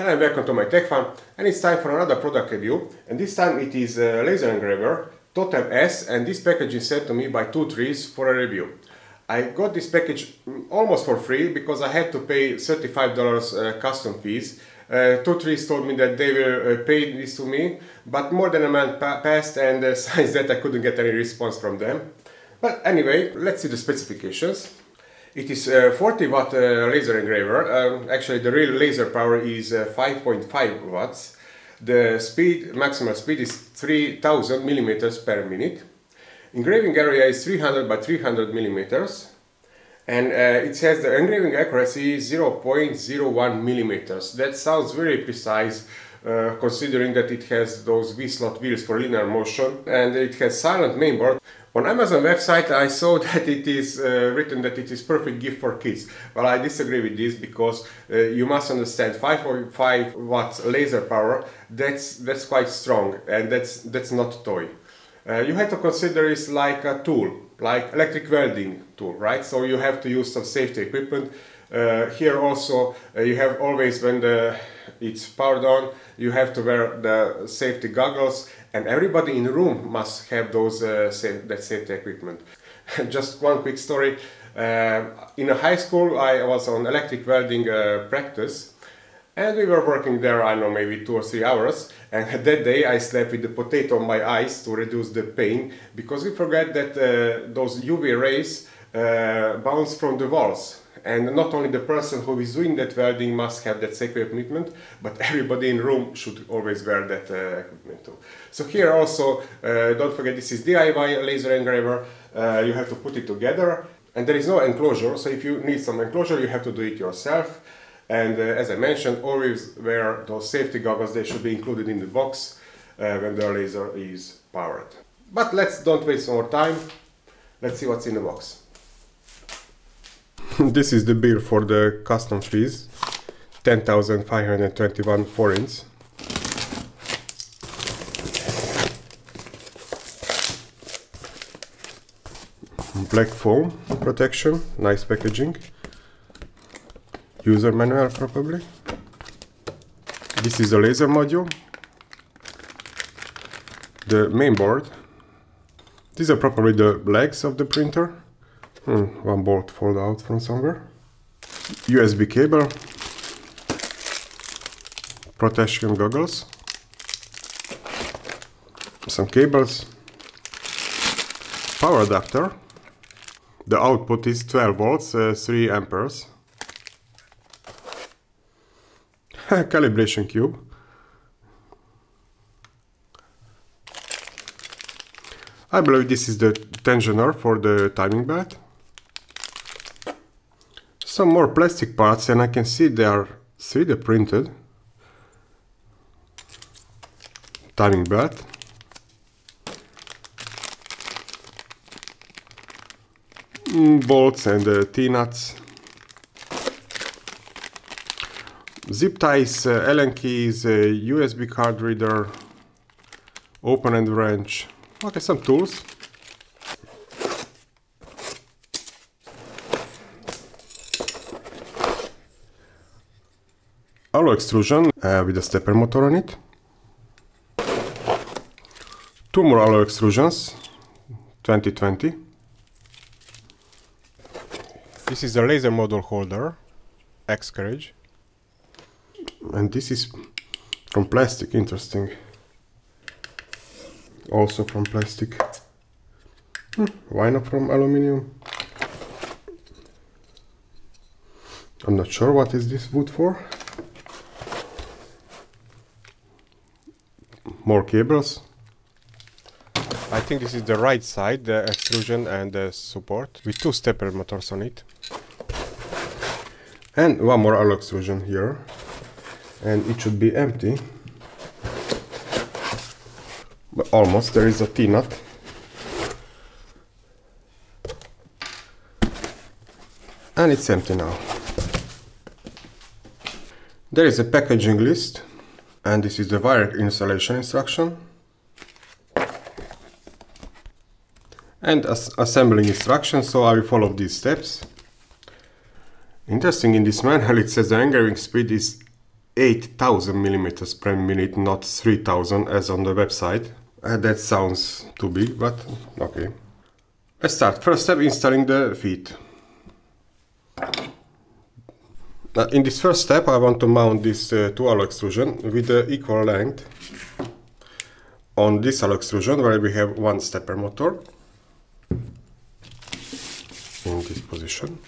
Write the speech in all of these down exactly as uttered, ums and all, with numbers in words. Hello and welcome to my Tech Fun, and it's time for another product review, and this time it is a laser engraver Totem S, and this package is sent to me by Two Trees for a review. I got this package almost for free because I had to pay thirty-five dollars uh, custom fees. Uh, Two Trees told me that they will uh, pay this to me, but more than a month pa passed and uh, since that I couldn't get any response from them. But anyway, let's see the specifications. It is a forty watt uh, laser engraver. Um, actually, the real laser power is uh, five point five watts. The speed, maximum speed, is three thousand millimeters per minute. Engraving area is three hundred by three hundred millimeters, and uh, it says the engraving accuracy is zero point zero one millimeters. That sounds very precise, uh, considering that it has those V slot wheels for linear motion, and it has silent mainboard. On Amazon website I saw that it is uh, written that it is perfect gift for kids. Well, I disagree with this because uh, you must understand five point five watts laser power, that's that's quite strong, and that's that's not a toy. Uh, you have to consider it like a tool, like electric welding tool, right? So you have to use some safety equipment. Uh, here also uh, you have always, when the, it's powered on, you have to wear the safety goggles, and everybody in the room must have those uh, safe, that safety equipment. Just one quick story. Uh, in a high school I was on electric welding uh, practice, and we were working there, I don't know, maybe two or three hours, and that day I slept with the potato on my eyes to reduce the pain, because we forgot that uh, those U V rays uh, bounce from the walls. And not only the person who is doing that welding must have that safety equipment, but everybody in the room should always wear that uh, equipment too. So here also, uh, don't forget, this is D I Y laser engraver. Uh, you have to put it together, and there is no enclosure, so if you need some enclosure you have to do it yourself. And uh, as I mentioned, always wear those safety goggles. They should be included in the box uh, when the laser is powered. But let's don't waste more time, let's see what's in the box. This is the bill for the custom fees, ten thousand five hundred twenty-one forints. Black foam protection, nice packaging. User manual probably. This is a laser module. The main board. These are probably the legs of the printer. Hmm, one bolt fold out from somewhere. U S B cable, protection goggles, some cables, power adapter. The output is twelve volts, uh, three amperes. Calibration cube. I believe this is the tensioner for the timing belt. Some more plastic parts, and I can see they are three D printed. Timing belt. Mm, bolts and uh, T-nuts. Zip ties, uh, Allen keys, uh, U S B card reader, open end wrench. Okay, some tools. Alloy extrusion uh, with a stepper motor on it. Two more alloy extrusions, twenty twenty. This is a laser module holder, X-carriage. And this is from plastic, interesting. Also from plastic. Hmm, why not from aluminium? I'm not sure what is this wood for. More cables. I think this is the right side, the extrusion and the support, with two stepper motors on it. And one more alloy extrusion here. And it should be empty, but almost. There is a T-nut. And it's empty now. There is a packaging list, and this is the wire installation instruction and as assembling instruction, so I will follow these steps. Interesting, in this manual it says the engraving speed is eight thousand millimeters per minute, not three thousand as on the website. Uh, that sounds too big, but okay. Let's start. First step, installing the feet. Uh, in this first step, I want to mount this uh, two alloy extrusion with the uh, equal length on this alloy extrusion, where we have one stepper motor in this position.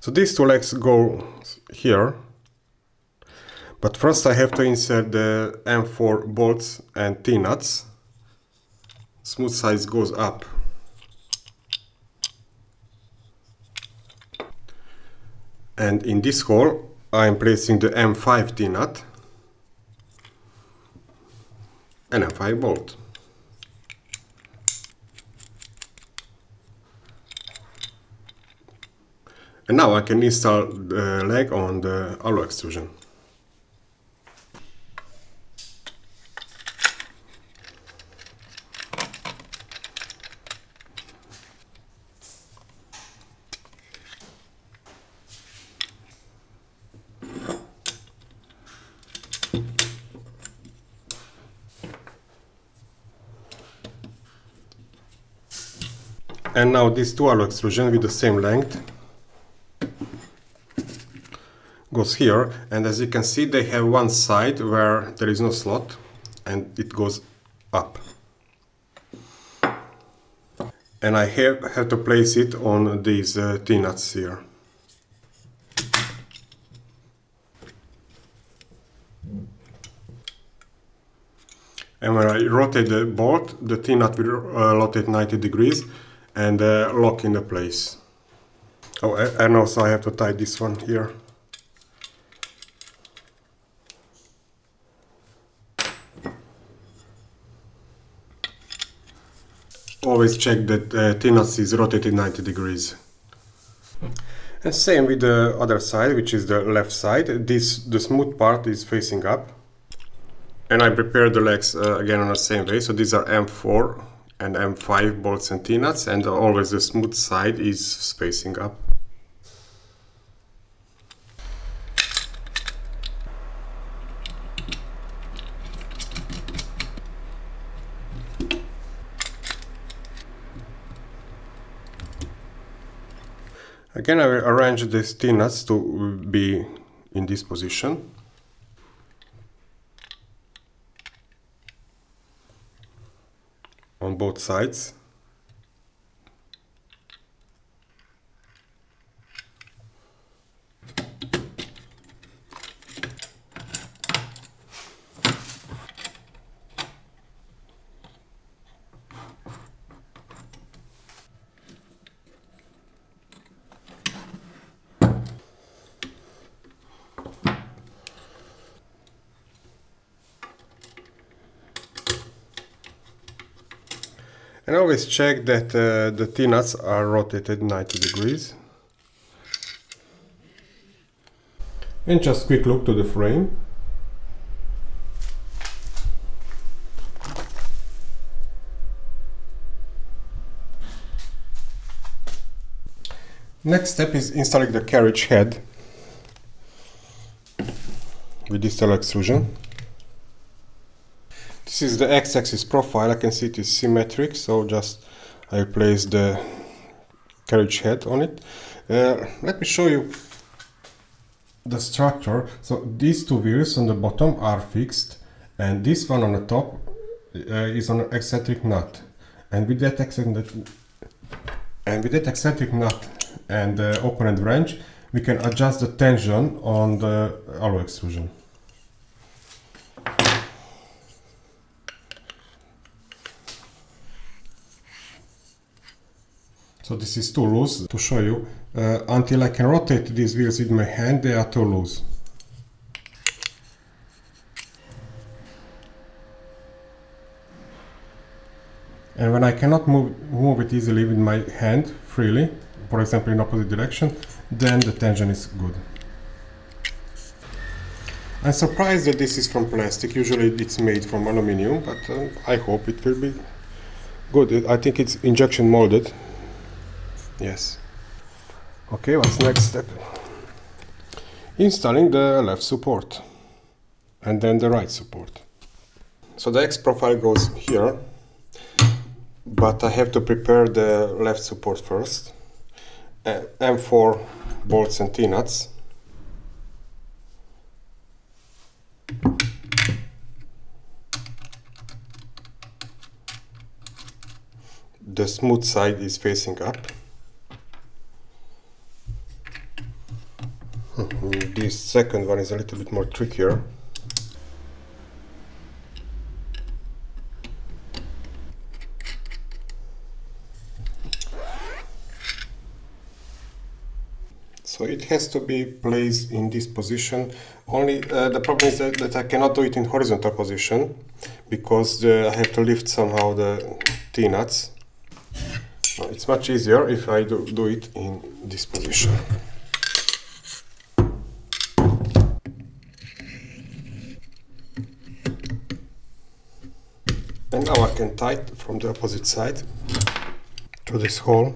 So these two legs go here, but first I have to insert the M four bolts and T-nuts. Smooth size goes up. And in this hole I am placing the M five T-nut and M five bolt. And now I can install the leg on the alloy extrusion. And now these two alloy extrusions with the same length goes here, and as you can see they have one side where there is no slot and it goes up, and I have, have to place it on these uh, T-nuts here. And when I rotate the bolt, the T-nut will uh, rotate ninety degrees and uh, lock in the place. Oh, and also I have to tie this one here. Always check that uh, T-nut is rotated ninety degrees. And same with the other side, which is the left side. This, the smooth part is facing up. And I prepare the legs uh, again on the same way. So these are M four and M five bolts and T-nuts, and always the smooth side is facing up. Again, I will arrange these T-nuts to be in this position. On both sides. And always check that uh, the T-nuts are rotated ninety degrees. And just quick look to the frame. Next step is installing the carriage head with this alloy extrusion. This is the x-axis profile. I can see it is symmetric, so just I place the carriage head on it. Uh, let me show you the structure. So these two wheels on the bottom are fixed, and this one on the top uh, is on an eccentric nut. And with that eccentric and with that eccentric nut and the uh, open-end wrench, we can adjust the tension on the alloy extrusion. So this is too loose to show you. Uh, until I can rotate these wheels with my hand, they are too loose. And when I cannot move, move it easily with my hand freely, for example in opposite direction, then the tension is good. I'm surprised that this is from plastic. Usually it's made from aluminium, but uh, I hope it will be good. I think it's injection molded. Yes. Okay, what's next step? Installing the left support and then the right support. So the X profile goes here, but I have to prepare the left support first. Uh, M four bolts and T-nuts. The smooth side is facing up. This second one is a little bit more trickier. So it has to be placed in this position. Only uh, the problem is that, that I cannot do it in horizontal position, because the, I have to lift somehow the T-nuts. It's much easier if I do, do it in this position. And now I can tie it from the opposite side to this hole.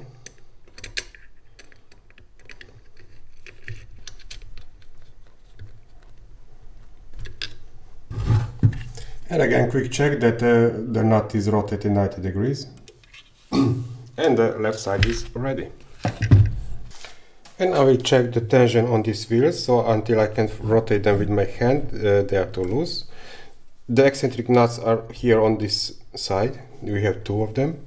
And again, quick check that uh, the nut is rotated ninety degrees. And the left side is ready. And I will check the tension on these wheels, so until I can rotate them with my hand, uh, they are too loose. The eccentric nuts are here on this side, we have two of them.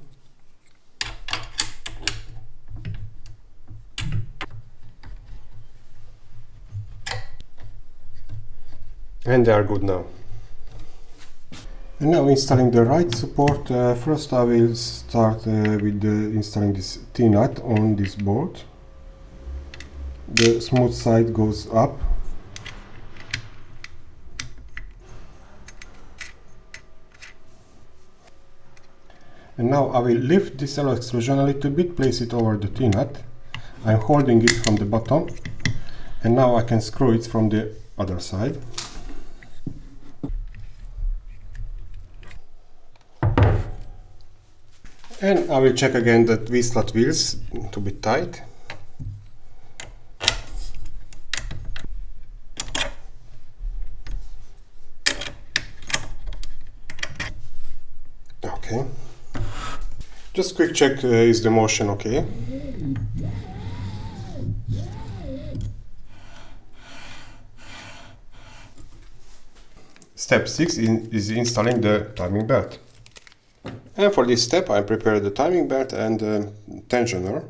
And they are good now. And now installing the right support. Uh, first I will start uh, with the installing this T-nut on this board. The smooth side goes up. And now I will lift this alloy extrusion a little bit, place it over the T-nut. I'm holding it from the bottom, and now I can screw it from the other side. And I will check again that V-slot wheels to be tight. Okay. Just quick check, uh, is the motion okay? Step six in, is installing the timing belt. And for this step I prepare the timing belt and the tensioner.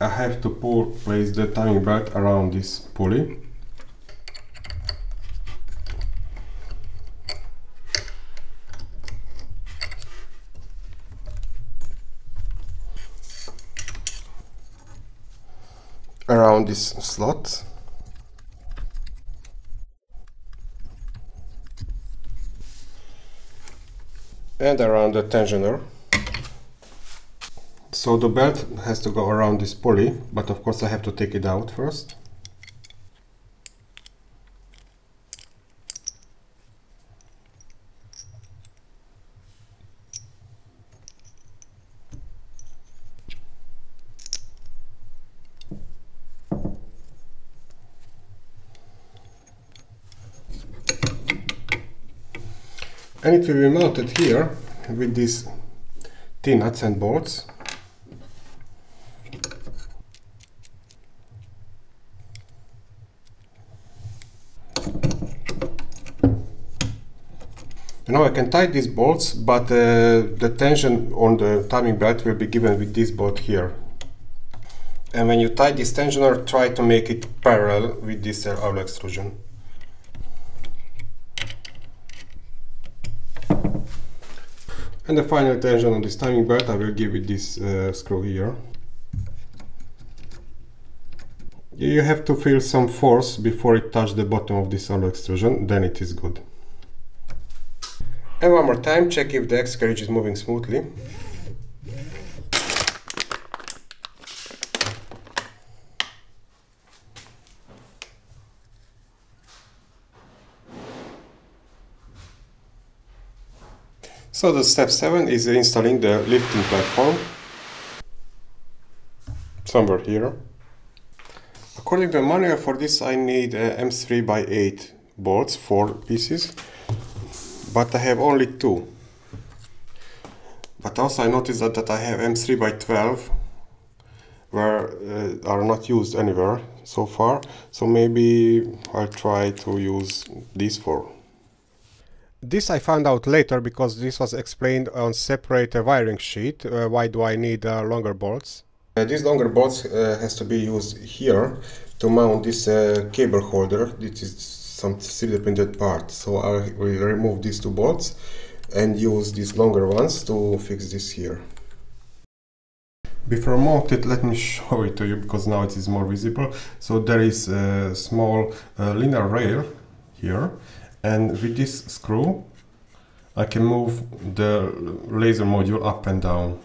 I have to pull, place the timing belt around this pulley. Around this slot. And around the tensioner. So the belt has to go around this pulley, but of course I have to take it out first. And it will be mounted here with these T-nuts and bolts. And now I can tie these bolts, but uh, the tension on the timing belt will be given with this bolt here. And when you tie this tensioner, try to make it parallel with this alloy extrusion. And the final tension on this timing belt I will give it this uh, screw here. You have to feel some force before it touches the bottom of this alloy extrusion, then it is good. And one more time, check if the X carriage is moving smoothly. So the step seven is installing the lifting platform. somewhere here. According to the manual for this, I need uh, M three by eight boards, four pieces, but I have only two. But also I noticed that, that I have M three by twelve, where uh, are not used anywhere so far, so maybe I'll try to use these four. This I found out later, because this was explained on separate uh, wiring sheet, uh, why do I need uh, longer bolts. Uh, these longer bolts uh, has to be used here to mount this uh, cable holder. This is some three D printed part, so I will remove these two bolts and use these longer ones to fix this here. Before I mount it, let me show it to you, because now it is more visible. So there is a small uh, linear rail here, and with this screw I can move the laser module up and down.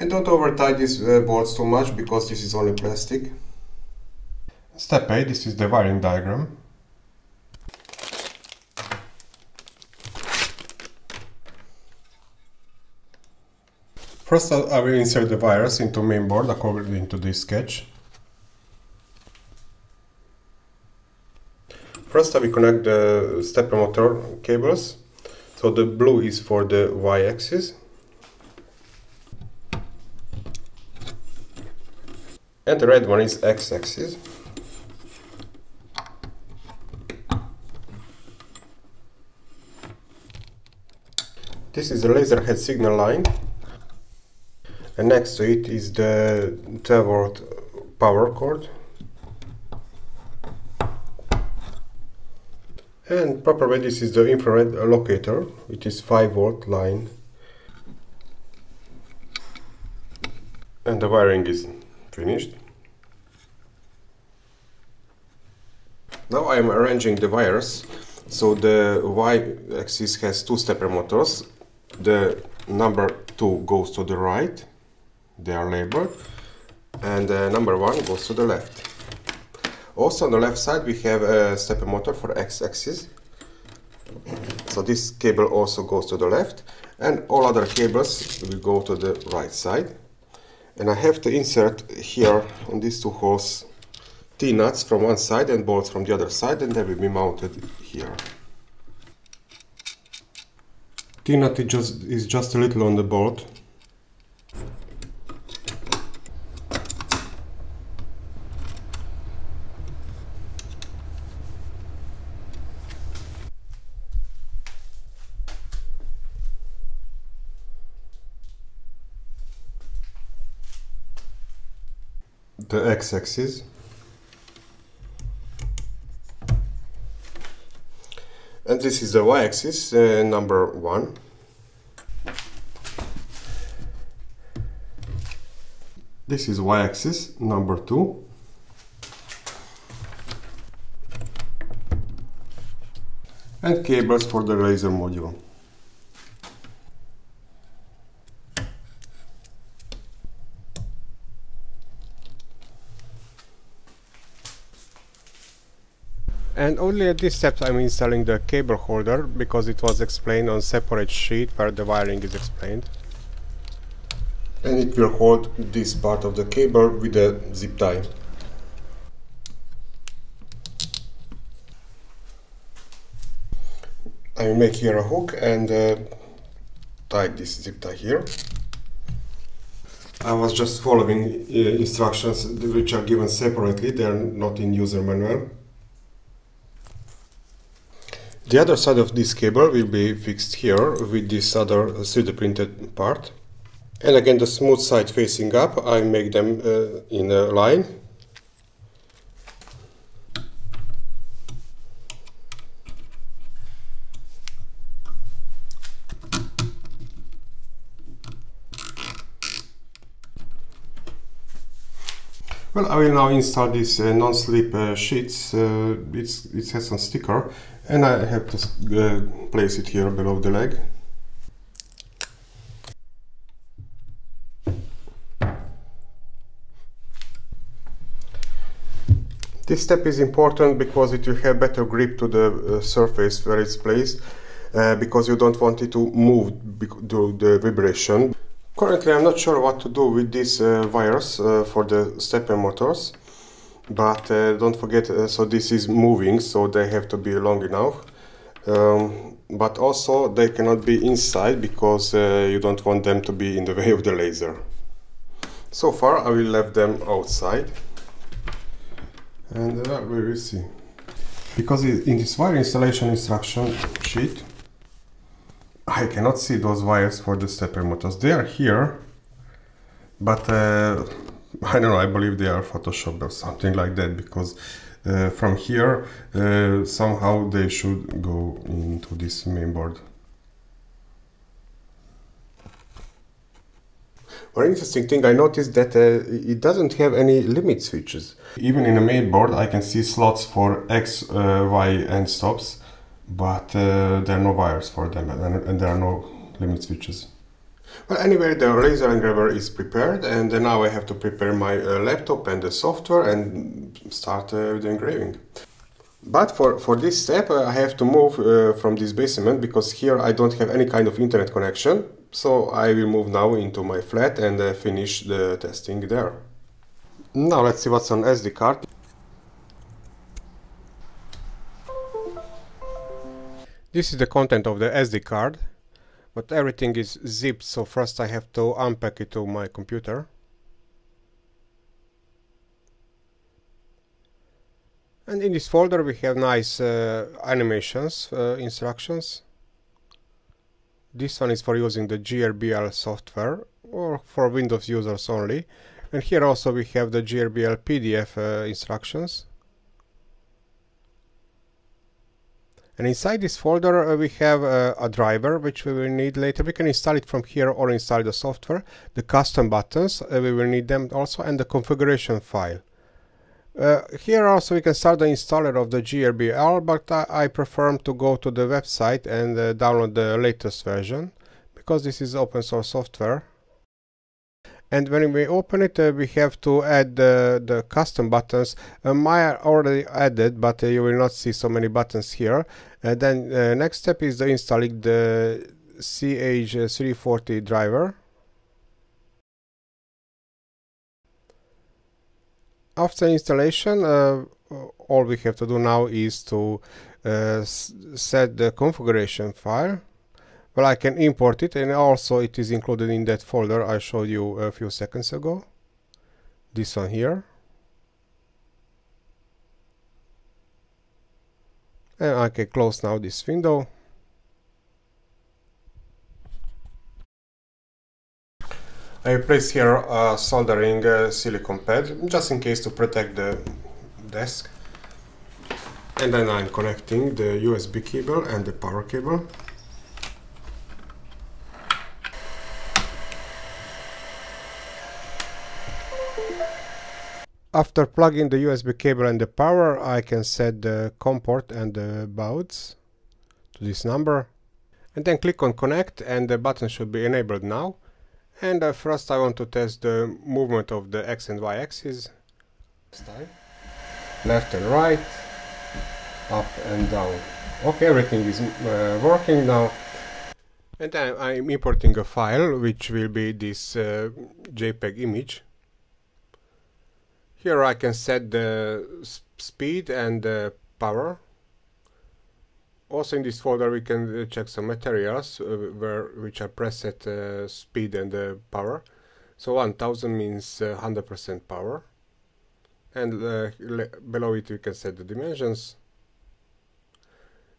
And don't over tie these uh, bolts too much, because this is only plastic. Step eight, this is the wiring diagram. First I will insert the wires into mainboard according to this sketch. First I will connect the stepper motor cables. So the blue is for the y-axis. And the red one is x-axis. This is the laser head signal line, and next to it is the twelve volt power cord. And properly this is the infrared locator, it is five volt line. And the wiring is finished. Now I am arranging the wires. So the y-axis has two stepper motors. The number two goes to the right, they are labeled, and uh, number one goes to the left. Also on the left side we have a stepper motor for x-axis, so this cable also goes to the left, and all other cables will go to the right side. And I have to insert here on these two holes T-nuts from one side and bolts from the other side, and they will be mounted here. T-nut is just, is just a little on the bolt. The x-axis, and this is the y-axis, uh, number one. This is y-axis number two, and cables for the laser module. And only at this step I'm installing the cable holder, because it was explained on separate sheet where the wiring is explained. And it will hold this part of the cable with a zip tie. I will make here a hook and uh, tie this zip tie here. I was just following uh, instructions which are given separately, they are not in user manual. The other side of this cable will be fixed here with this other three D printed part. And again, the smooth side facing up, I make them uh, in a line. Well, I will now install these uh, non-slip uh, sheets. Uh, it's, it has some sticker, and I have to uh, place it here below the leg. This step is important because it will have better grip to the uh, surface where it's placed, uh, because you don't want it to move due to the vibration. Currently I'm not sure what to do with these uh, wires uh, for the stepper motors, but uh, don't forget, uh, so this is moving, so they have to be long enough. Um, but also they cannot be inside because uh, you don't want them to be in the way of the laser. So far I will leave them outside, and uh, we will see. Because in this wire installation instruction sheet I cannot see those wires for the stepper motors. They are here, but uh, I don't know, I believe they are photoshopped or something like that, because Uh, from here uh, somehow they should go into this mainboard. One interesting thing I noticed that uh, it doesn't have any limit switches. Even in a mainboard I can see slots for X, uh, Y and stops, but uh, there are no wires for them, and, and there are no limit switches. Well, anyway, the laser engraver is prepared, and uh, now I have to prepare my uh, laptop and the software and start uh, the engraving. But for, for this step uh, I have to move uh, from this basement, because here I don't have any kind of internet connection. So I will move now into my flat and uh, finish the testing there. Now let's see what's on S D card. This is the content of the S D card. But everything is zipped, so first I have to unpack it to my computer. And in this folder we have nice uh, animations, uh, instructions. This one is for using the G R B L software, or for Windows users only. And here also we have the G R B L P D F uh, instructions. And inside this folder uh, we have uh, a driver, which we will need later. We can install it from here or install the software. The custom buttons, uh, we will need them also, and the configuration file. Uh, here also we can start the installer of the G R B L, but I, I prefer to go to the website and uh, download the latest version, because this is open source software. And when we open it, uh, we have to add uh, the custom buttons. Um, I already added, but uh, you will not see so many buttons here. And then uh, next step is the installing the C H three forty driver. After installation, uh, all we have to do now is to uh, set the configuration file. Well, I can import it, and also it is included in that folder I showed you a few seconds ago. This one here. And I can close now this window. I place here a soldering uh, silicone pad, just in case to protect the desk. And then I'm connecting the U S B cable and the power cable. After plugging the U S B cable and the power, I can set the COM port and the bauds to this number. And then click on connect, and the button should be enabled now. And uh, first I want to test the movement of the X and Y axes. Left and right, up and down. Okay, everything is uh, working now. And then I'm importing a file, which will be this uh, JPEG image. Here I can set the speed and the power. Also in this folder we can check some materials uh, where, which are preset uh, speed and the power. So one thousand means uh, one hundred percent power. And uh, below it we can set the dimensions.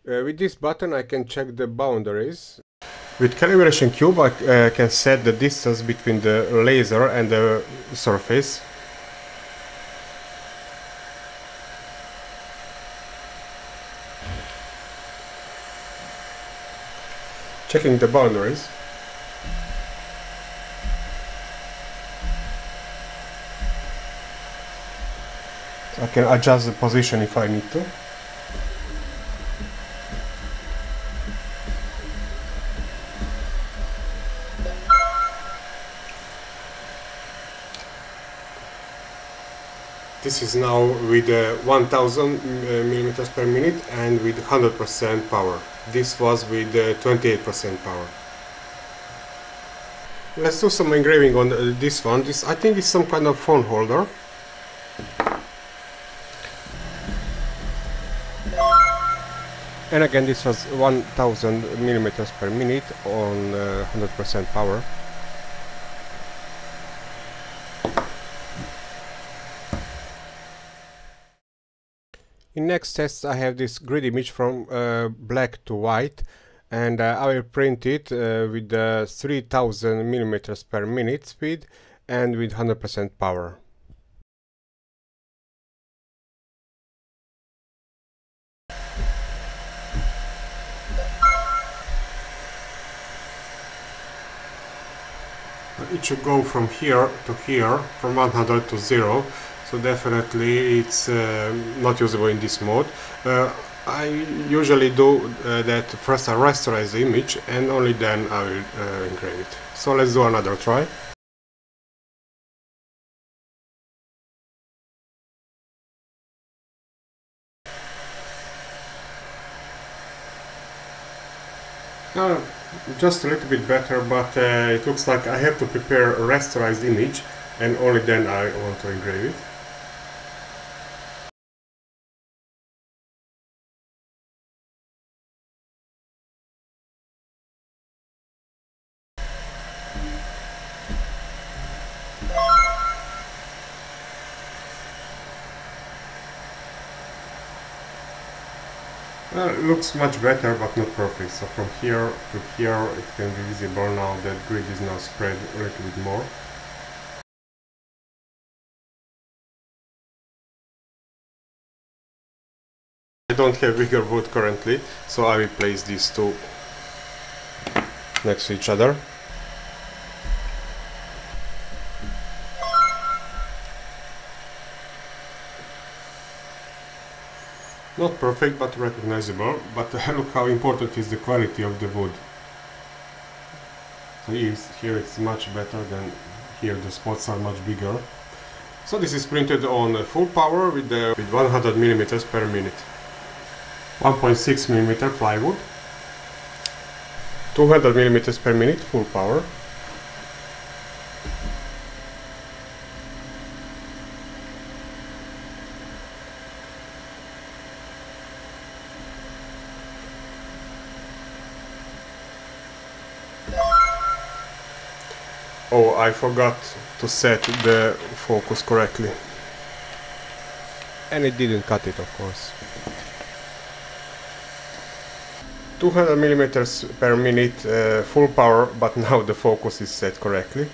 Uh, with this button I can check the boundaries. With calibration cube I uh, can set the distance between the laser and the surface. Checking the boundaries. I can adjust the position if I need to. This is now with uh, one thousand millimeters per minute and with one hundred percent power. This was with twenty-eight percent uh, power. Let's do some engraving on uh, this one. This, I think, is some kind of phone holder. And again, this was one thousand millimeters per minute on uh, one hundred percent power. In next test, I have this grid image from uh, black to white, and uh, I will print it uh, with uh, three thousand millimeters per minute speed and with one hundred percent power. It should go from here to here, from one hundred to zero. So definitely it's uh, not usable in this mode. Uh, I usually do uh, that first I rasterize the image and only then I will uh, engrave it. So let's do another try. Uh, just a little bit better, but uh, it looks like I have to prepare a rasterized image and only then I want to engrave it. Well, it looks much better, but not perfect. So from here to here it can be visible now that grid is now spread a little bit more. I don't have bigger wood currently, so I will place these two next to each other. Not perfect, but recognizable. But uh, look how important is the quality of the wood. So here it's much better than here. The spots are much bigger. So this is printed on uh, full power with uh, with one hundred millimeters per minute. one point six millimeter plywood. two hundred millimeters per minute full power. Oh, I forgot to set the focus correctly. And it didn't cut it, of course. two hundred millimeters per minute, uh, full power, but now the focus is set correctly.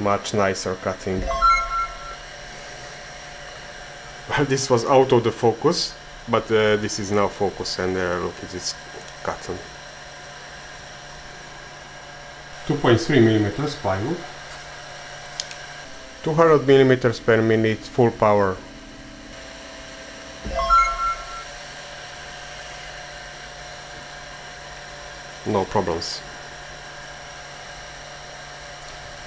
Much nicer cutting. Well, this was out of the focus, but uh, this is now focus, and uh, look, it is cutting. two point three millimeters plywood, two hundred millimeters per minute full power. No problems.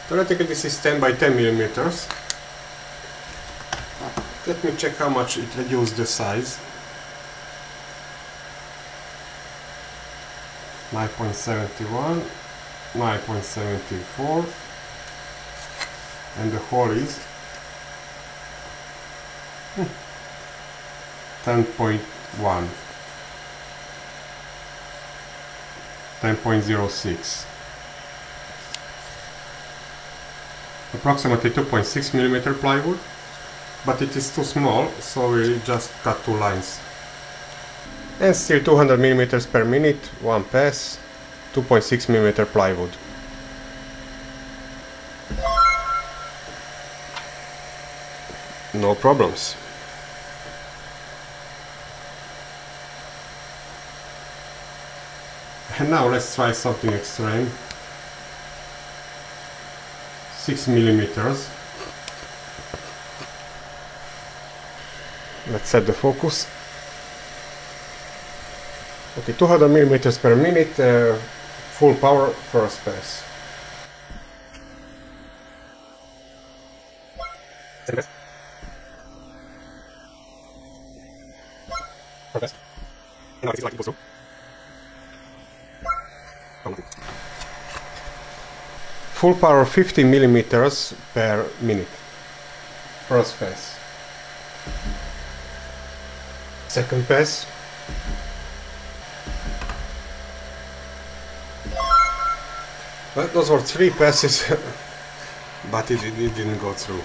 Theoretically this is ten by ten millimeters. Let me check how much it reduced the size. nine point seven one. nine point seven four, and the hole is ten point one, ten point zero six, approximately two point six millimeter plywood, but it is too small, so we just cut two lines. And still two hundred millimeters per minute, one pass. two point six millimeter plywood. No problems. And now let's try something extreme. six millimeters. Let's set the focus. Okay, two hundred millimeters per minute. Uh, Full power, first pass. Progress. Progress. And now it is like equals to. Full power fifty millimeters per minute. First pass. Second pass. Well, those were three passes, but it, it didn't go through.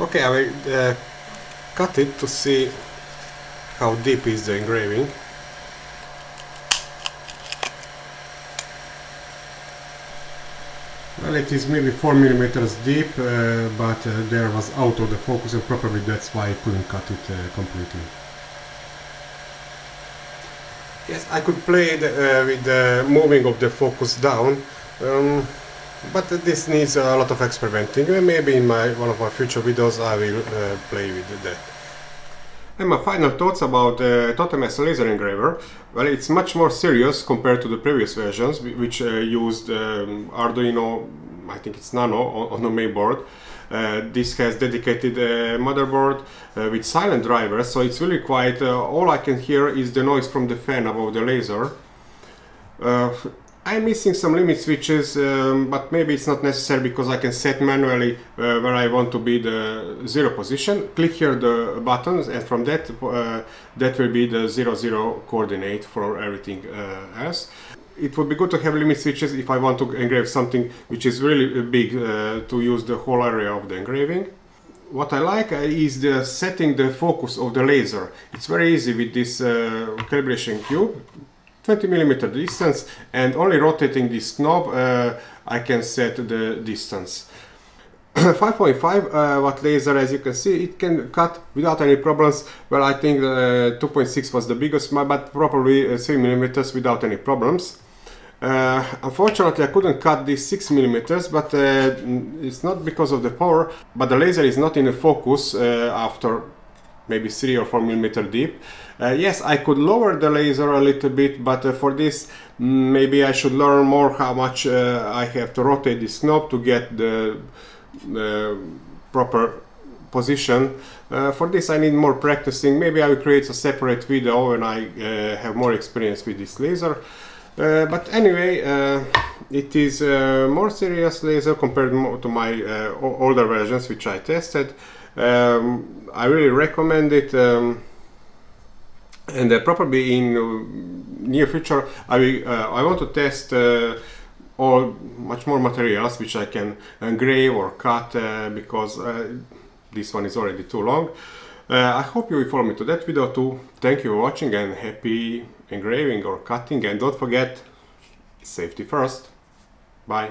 Okay, I will uh, cut it to see how deep is the engraving. Well, it is maybe four millimeters deep, uh, but uh, there was out of the focus, and probably that's why I couldn't cut it uh, completely. Yes, I could play the, uh, with the moving of the focus down, um, but this needs a lot of experimenting. Maybe in my one of my future videos I will uh, play with that. And my final thoughts about uh, Totem S laser engraver. Well, it's much more serious compared to the previous versions, which uh, used um, Arduino, I think it's Nano, on the main board. Uh, this has dedicated uh, motherboard uh, with silent drivers, so it's really quiet. Uh, all I can hear is the noise from the fan above the laser. Uh, I'm missing some limit switches, um, but maybe it's not necessary because I can set manually uh, where I want to be the zero position. Click here the buttons, and from that, uh, that will be the zero zero coordinate for everything uh, else. It would be good to have limit switches if I want to engrave something which is really big, uh, to use the whole area of the engraving. What I like is the setting the focus of the laser. It's very easy with this uh, calibration cube, twenty millimeter distance, and only rotating this knob uh, I can set the distance. five point five uh, watt laser, as you can see, it can cut without any problems. Well, I think uh, two point six was the biggest, but probably uh, three millimeters without any problems. Uh, unfortunately, I couldn't cut this six millimeters, but uh, it's not because of the power, but the laser is not in a focus uh, after maybe three or four millimeter deep. Uh, yes, I could lower the laser a little bit, but uh, for this maybe I should learn more how much uh, I have to rotate this knob to get the Uh, proper position. Uh, for this I need more practicing. Maybe I will create a separate video when I uh, have more experience with this laser. Uh, but anyway, uh, it is a more serious laser compared to my uh, older versions which I tested. Um, I really recommend it, um, and uh, probably in near future I, will, uh, I want to test uh, all much more materials which I can engrave or cut, uh, because uh, this one is already too long. Uh, I hope you will follow me to that video too. Thank you for watching, and happy engraving or cutting, and don't forget, safety first. Bye.